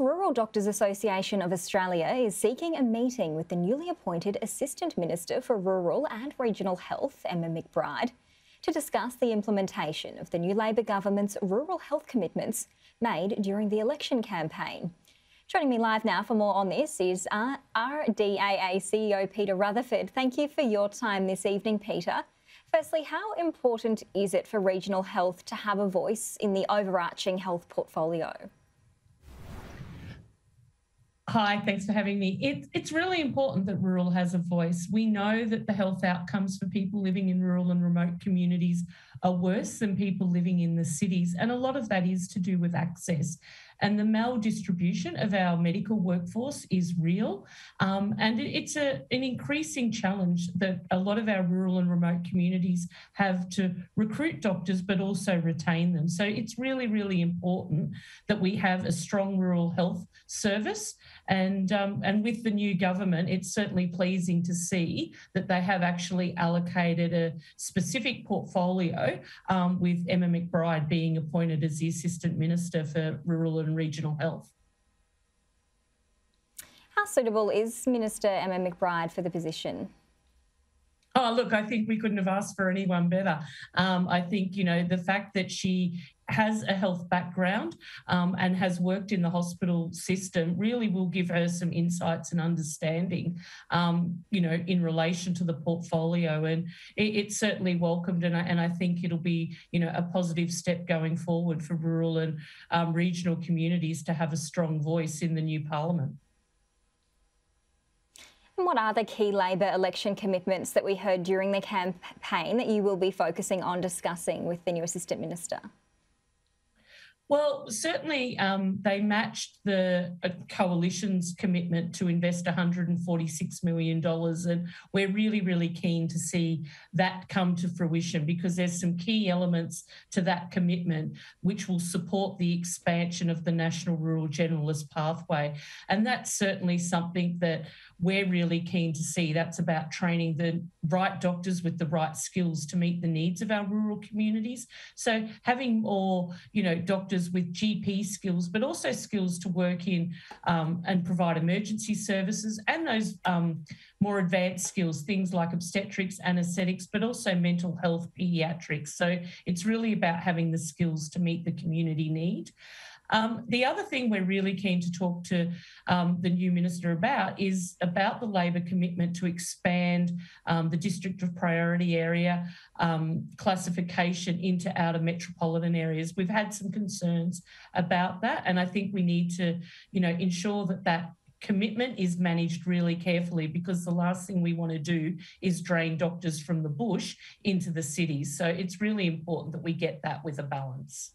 Rural Doctors Association of Australia is seeking a meeting with the newly appointed Assistant Minister for Rural and Regional Health, Emma McBride, to discuss the implementation of the new Labor government's rural health commitments made during the election campaign. Joining me live now for more on this is RDAA CEO Peta Rutherford. Thank you for your time this evening, Peta. Firstly, how important is it for regional health to have a voice in the overarching health portfolio? Hi, thanks for having me. It's really important that rural has a voice. We know that the health outcomes for people living in rural and remote communities are worse than people living in the cities, and a lot of that is to do with access. And the maldistribution of our medical workforce is real, and it's an increasing challenge that a lot of our rural and remote communities have to recruit doctors but also retain them. So it's really, really important that we have a strong rural health service, and with the new government, it's certainly pleasing to see that they have actually allocated a specific portfolio, with Emma McBride being appointed as the Assistant Minister for Rural and Regional Health. How suitable is Minister Emma McBride for the position? Oh, look, I think we couldn't have asked for anyone better. I think, you know, the fact that she has a health background and has worked in the hospital system really will give her some insights and understanding, you know, in relation to the portfolio. And it's certainly welcomed, and I think it'll be, you know, a positive step going forward for rural and regional communities to have a strong voice in the new parliament. And what are the key Labor election commitments that we heard during the campaign that you will be focusing on discussing with the new Assistant Minister? Well, certainly they matched the coalition's commitment to invest $146 million, and we're really, really keen to see that come to fruition, because there's some key elements to that commitment which will support the expansion of the National Rural Generalist Pathway. And that's certainly something that we're really keen to see. That's about training the right doctors with the right skills to meet the needs of our rural communities. So having more, you know, doctors with GP skills, but also skills to work in and provide emergency services, and those more advanced skills, things like obstetrics, anaesthetics, but also mental health, paediatrics. So it's really about having the skills to meet the community need. The other thing we're really keen to talk to the new minister about is about the Labor commitment to expand the District of Priority Area classification into outer metropolitan areas. We've had some concerns about that, and I think we need to, you know, ensure that that commitment is managed really carefully, because the last thing we want to do is drain doctors from the bush into the cities. So it's really important that we get that with a balance.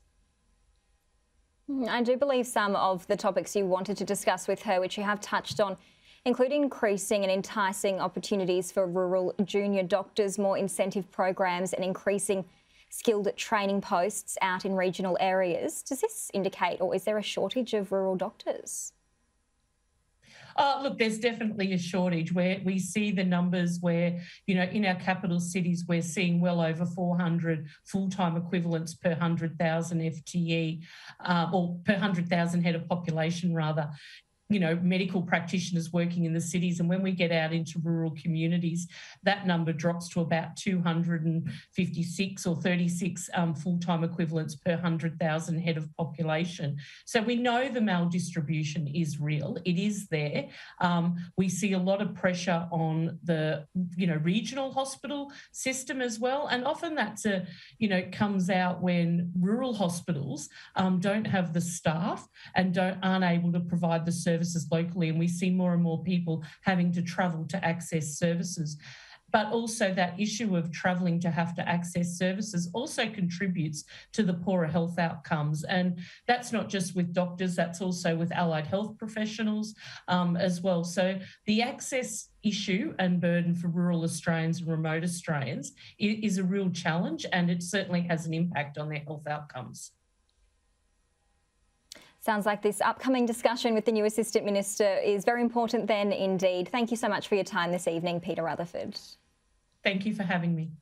I do believe some of the topics you wanted to discuss with her, which you have touched on, include increasing and enticing opportunities for rural junior doctors, more incentive programs, and increasing skilled training posts out in regional areas. Does this indicate, or is there a shortage of rural doctors? Oh, look, there's definitely a shortage. Where we see the numbers where, you know, in our capital cities, we're seeing well over 400 full-time equivalents per 100,000 FTE, or per 100,000 head of population, rather. You know, medical practitioners working in the cities, and when we get out into rural communities, that number drops to about 256 or 36 full-time equivalents per 100,000 head of population. So we know the maldistribution is real. It is there. We see a lot of pressure on the, you know, regional hospital system as well, and often that's a, you know, comes out when rural hospitals don't have the staff and aren't able to provide the service locally, and we see more and more people having to travel to access services. But also that issue of travelling to have to access services also contributes to the poorer health outcomes. And that's not just with doctors, that's also with allied health professionals as well. So the access issue and burden for rural Australians and remote Australians is a real challenge, and it certainly has an impact on their health outcomes. Sounds like this upcoming discussion with the new Assistant Minister is very important then indeed. Thank you so much for your time this evening, Peta Rutherford. Thank you for having me.